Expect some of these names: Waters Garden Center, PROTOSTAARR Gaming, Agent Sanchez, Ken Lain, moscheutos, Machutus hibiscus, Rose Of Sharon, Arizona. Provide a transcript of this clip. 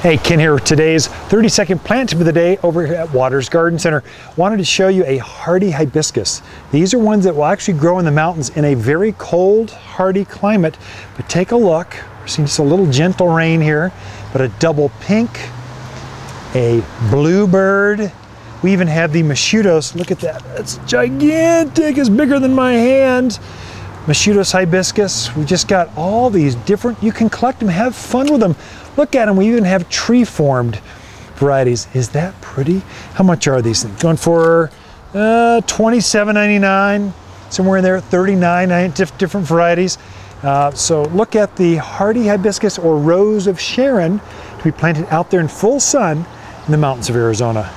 Hey, Ken here with today's 30-second plant tip of the day over here at Waters Garden Center. Wanted to show you a hardy hibiscus. These are ones that will actually grow in the mountains in a very cold, hardy climate. But take a look, we're seeing just a little gentle rain here, but a double pink, a bluebird. We even have the moscheutos. Look at that, that's gigantic, it's bigger than my hand. Machutus hibiscus. We just got all these different, you can collect them, have fun with them. Look at them, we even have tree formed varieties. Is that pretty? How much are these things? Going for $27.99, somewhere in there, $39.99, different varieties. So look at the hardy hibiscus or rose of Sharon to be planted out there in full sun in the mountains of Arizona.